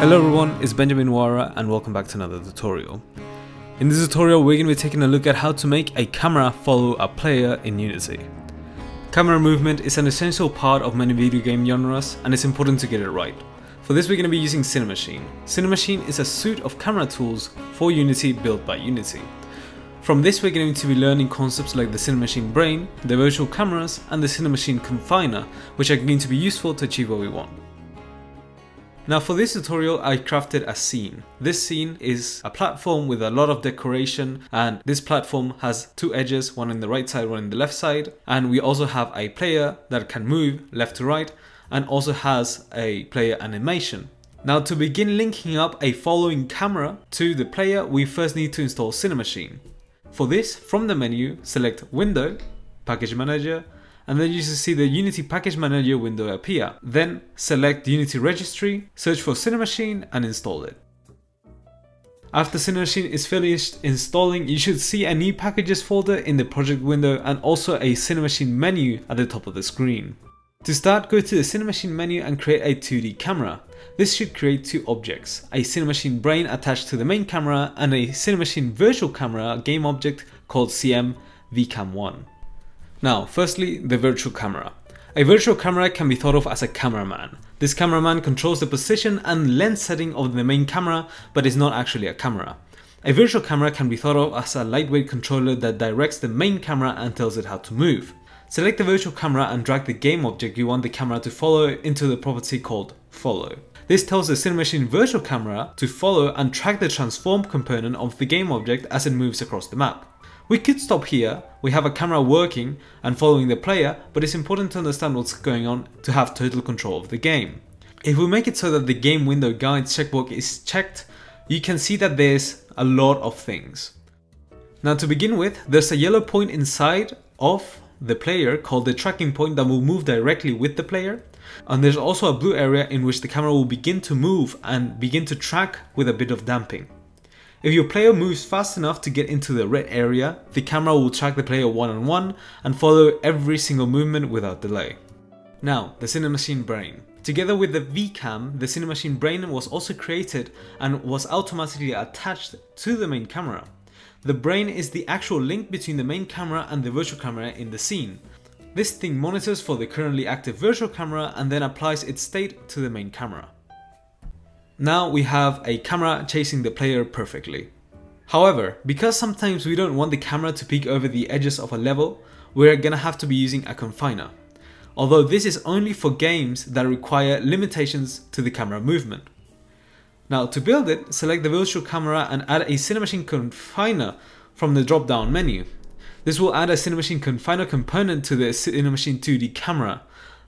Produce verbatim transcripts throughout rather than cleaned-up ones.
Hello everyone, it's Benjamin Wayra and welcome back to another tutorial. In this tutorial we're going to be taking a look at how to make a camera follow a player in Unity. Camera movement is an essential part of many video game genres and it's important to get it right. For this we're going to be using Cinemachine. Cinemachine is a suite of camera tools for Unity built by Unity. From this we're going to be learning concepts like the Cinemachine brain, the virtual cameras and the Cinemachine confiner, which are going to be useful to achieve what we want. Now for this tutorial I crafted a scene. This scene is a platform with a lot of decoration, and this platform has two edges, one on the right side, one on the left side, and we also have a player that can move left to right and also has a player animation. Now to begin linking up a following camera to the player we first need to install Cinemachine. For this, from the menu select Window, Package Manager, and then you should see the Unity Package Manager window appear. Then select Unity Registry, search for Cinemachine and install it. After Cinemachine is finished installing, you should see a new packages folder in the project window and also a Cinemachine menu at the top of the screen. To start, go to the Cinemachine menu and create a two D camera. This should create two objects, a Cinemachine brain attached to the main camera and a Cinemachine virtual camera game object called C M V cam one. Now, firstly, the virtual camera. A virtual camera can be thought of as a cameraman. This cameraman controls the position and lens setting of the main camera, but is not actually a camera. A virtual camera can be thought of as a lightweight controller that directs the main camera and tells it how to move. Select the virtual camera and drag the game object you want the camera to follow into the property called Follow. This tells the Cinemachine virtual camera to follow and track the transform component of the game object as it moves across the map. We could stop here, we have a camera working and following the player, but it's important to understand what's going on to have total control of the game. If we make it so that the game window guides checkbox is checked, you can see that there's a lot of things. Now to begin with, there's a yellow point inside of the player called the tracking point that will move directly with the player, and there's also a blue area in which the camera will begin to move and begin to track with a bit of damping. If your player moves fast enough to get into the red area, the camera will track the player one-on-one and follow every single movement without delay. Now, the Cinemachine brain. Together with the V cam, the Cinemachine brain was also created and was automatically attached to the main camera. The brain is the actual link between the main camera and the virtual camera in the scene. This thing monitors for the currently active virtual camera and then applies its state to the main camera. Now we have a camera chasing the player perfectly. However, because sometimes we don't want the camera to peek over the edges of a level, we're gonna have to be using a confiner. Although this is only for games that require limitations to the camera movement. Now to build it, select the virtual camera and add a Cinemachine confiner from the drop-down menu. This will add a Cinemachine confiner component to the Cinemachine two D camera.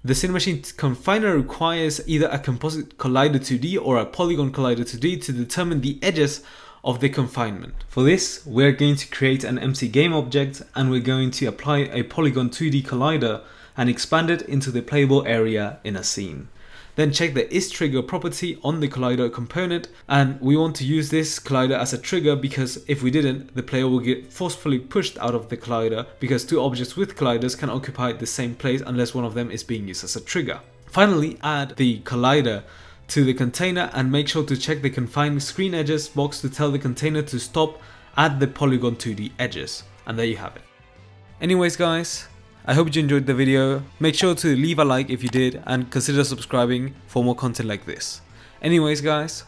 The Cinemachine confiner requires either a composite collider two D or a polygon collider two D to determine the edges of the confinement. For this, we're going to create an empty game object and we're going to apply a polygon two D collider and expand it into the playable area in a scene. Then check the isTrigger property on the collider component, and we want to use this collider as a trigger because if we didn't, the player will get forcefully pushed out of the collider because two objects with colliders can occupy the same place unless one of them is being used as a trigger. Finally, add the collider to the container and make sure to check the confined screen edges box to tell the container to stop at the polygon two D edges. And there you have it. Anyways guys, I hope you enjoyed the video. Make sure to leave a like if you did and consider subscribing for more content like this. Anyways guys,